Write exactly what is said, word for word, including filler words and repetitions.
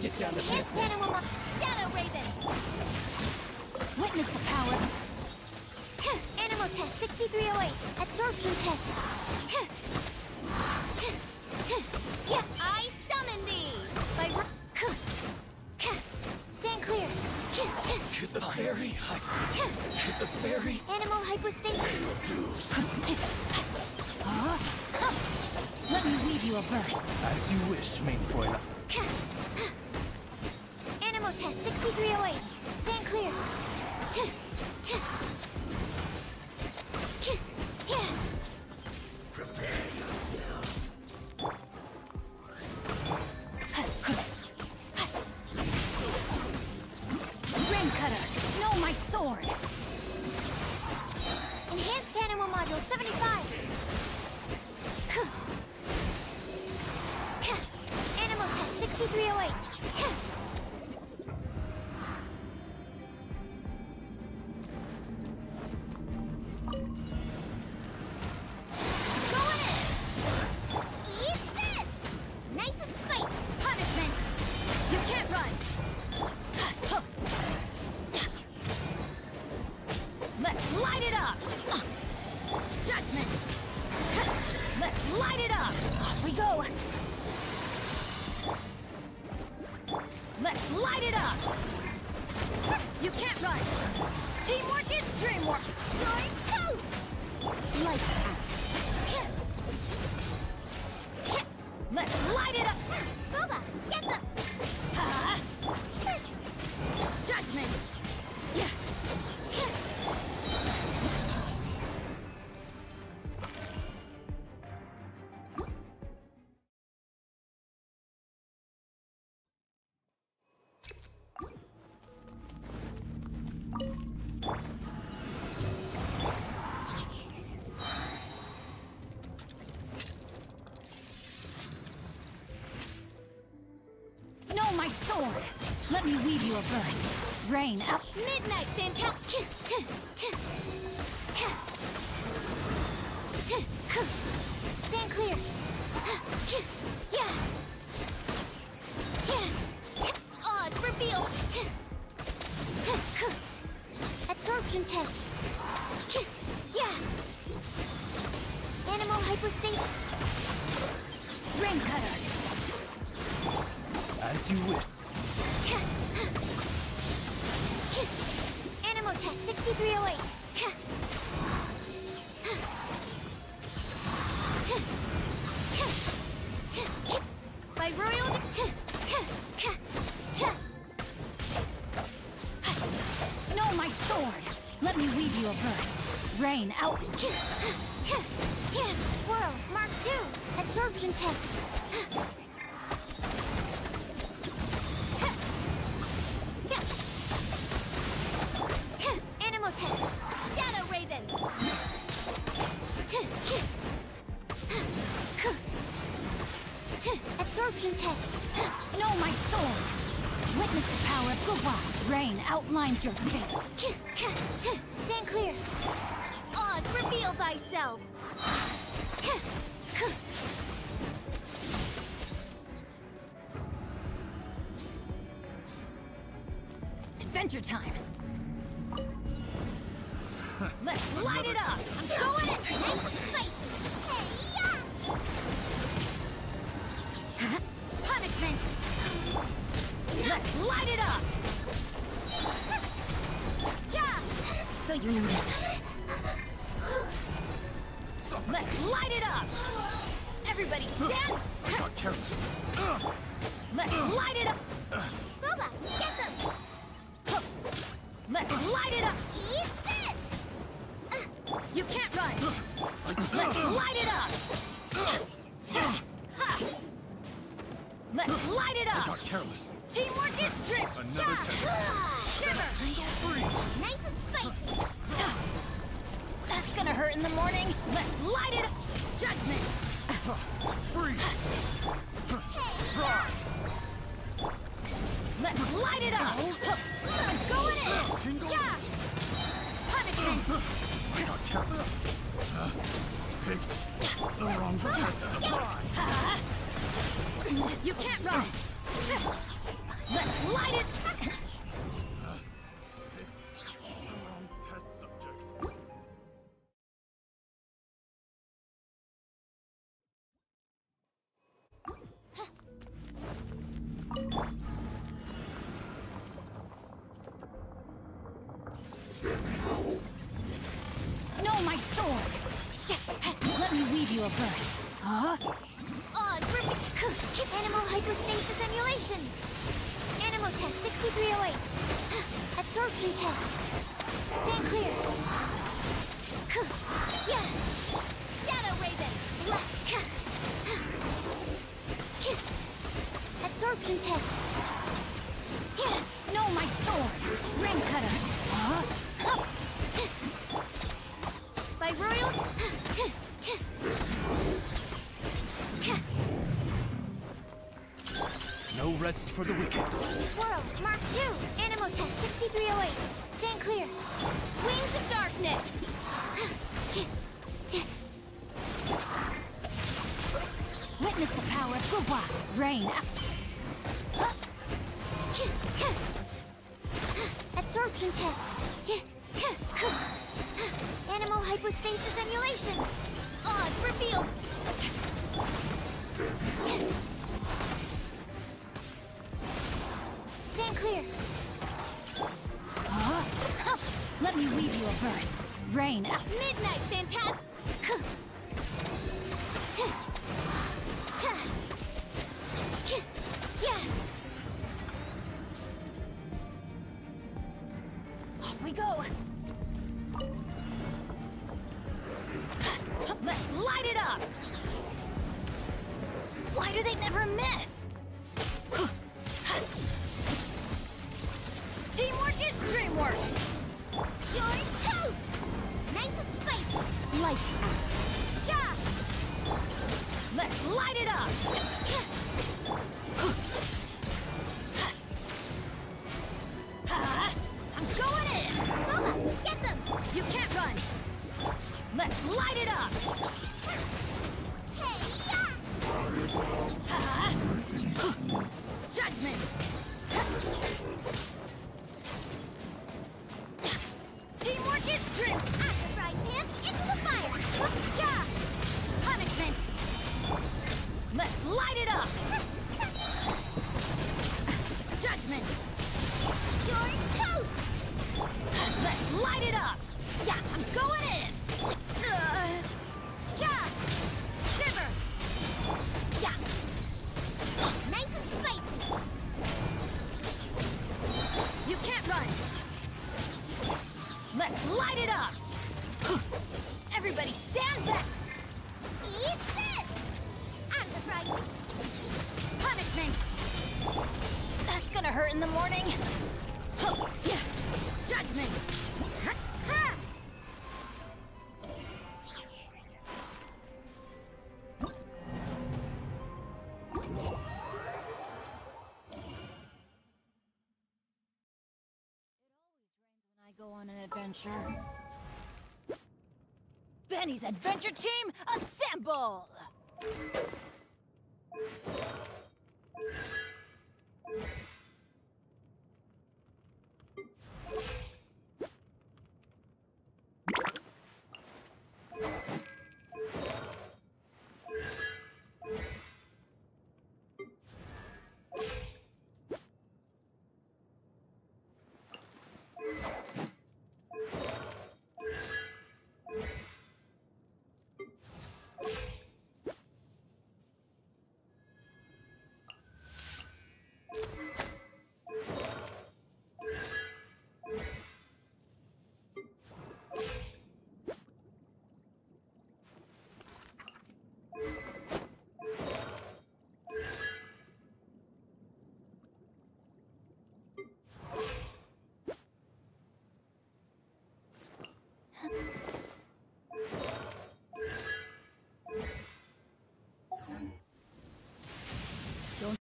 Let's get down to business. Here's Panorama Shadow Raven. Witness the power. Animal test sixty-three oh eight. Absorption test. I summon thee. By stand clear. To the fairy. To the fairy. Animal hyperstasis. Huh? Let me leave you a verse. As you wish, Mainfroila. Animal test sixty-three oh eight. Stand clear. Prepare yourself. Rim cutter, know my sword. Enhanced animal module seventy-five. Animal test sixty-three oh eight. Let me weave you a verse. Rain up. Midnight fantastic. Stand clear. Odd reveal. Absorption test. Animal hyperstasis. Rain cutter. As you wish. Animal test sixty-three oh eight. By royal know my sword. Let me weave you a verse. Rain out. Swirl mark two. Absorption test. Shadow Raven. Absorption test. Know my soul. Witness the power of Gova. Rain outlines your fate. Stand clear. Oz, reveal thyself. Adventure time. Let's light it up! I'm going at it! Nice and spicy! Hey-ya! Punishment! Let's light it up! Yeah! So you know it. Let's light it up! Everybody stand! I got careless. Let's light it up! Boba, get them! Let's light it up! Eat this! You can't run! Let's light it up! Let's light it up! I got careless. Teamwork is drip! Another test. Shiver! Freeze! Nice and spicy! That's gonna hurt in the morning! Let's light it up! Judgment! Freeze! Hey! Let's light it up! Let's go in it! Yeah! Punishment! I got careless. Uh, pig. The wrong person. You can't run. Let's light it! No, my sword! Let me weave you a verse. Huh? Oh, terrific! Keep animal hypostasis emulation! Animal test sixty-three oh eight. Absorption test. Stand clear. Yeah. Shadow Raven. Black. Absorption test. Yeah. No, my sword. Ring cutter. Huh? Up. By royal. No rest for the wicked. World, Mark two. Animal test sixty-three oh eight. Stand clear. Wings of darkness. Witness the power of Goba. Rain. Absorption test. Animal hypostasis emulation. Odd revealed. Stand clear. Huh? Huh. Let me weave you a verse. Rain. Midnight fantastic. Off we go. Let's light it up. Why do they never miss? Teamwork is dreamwork! You're toast! Nice and spicy! Light out! Yeah! Let's light it up! I'm going in! Booba, get them! You can't run! Let's light it up! Hey, yeah! Judgment! Teamwork is dream! At the fried pan, into the fire! Yeah! Punishment! Let's light it up! Judgment! You're toast! Let's light it up! Yeah, I'm going in! Uh, yeah! Shiver! Yeah! Nice and spicy! You can't run! Let's light it up! Everybody stand back! Eat this! I'm the fright! Punishment! That's gonna hurt in the morning! Judgment! Go on an adventure. Benny's adventure team, assemble!